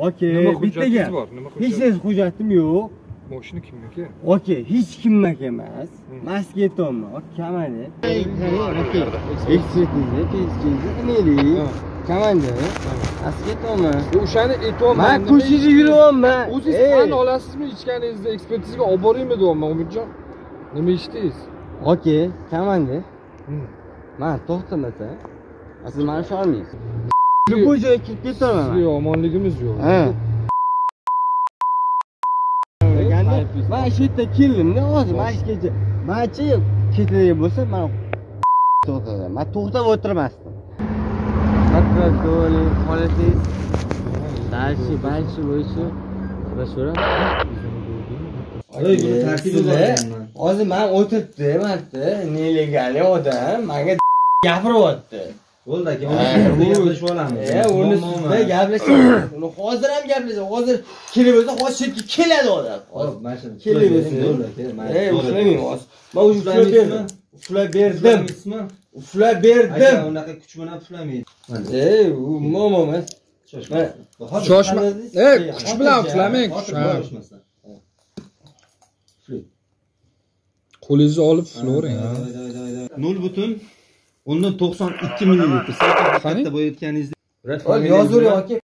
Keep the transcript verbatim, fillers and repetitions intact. Okey, bitti gel. Hiç siz hücretim yok. Moşunu kimlik ya? Okey, hiç kimlik yemez. Maske tamam. Okey, kemeri. Eksikliğinde, eksikliğinde neydi? Kemeri. Maske tamam. Uşağını etom. Ben koşucu yürüyorum ben. Uziz kan olasız mı içkenizde ekspertizlik abarayım mı doğum ben Umutcan? Ne mi içtiyiz? Okey, kemeri. Ben tohtum ete. Asıl ben şarmıyız. Bu koca ekiplik tamam. Yok, amanligimiz yok. He. Ben şiddet kirlim ne oldu? Ben şiddet Ben şiddet kirliyim olsa ben tohtadım. Ben tohtam oturmazdım. Hakkı doğru, polisi Belçi, belçi bu işi Başvura Oy bunu tertip edelim O zaman oturttum hatta Neyle geldi o da Bana yapır oldu Oldaki onun üstünde yapılaşı olamaz Eee onun üstünde yapılaşı olamaz Onu hazır hem yapılaşı hazır Kilibesi hazır çünkü kiledi o da Kilibesi Eee uflayayım hazır Ben ufla verdim Ufla verdim Ufla verdim Ondaki küçümden uflamayın Eee umamamız Çoşma Eee küçümden uflamayın küçümden Kolizi alıp uflayın Nol butun Ondan to'qson ikki millilitre. Sen de boyutken izle. Yazıyor ya.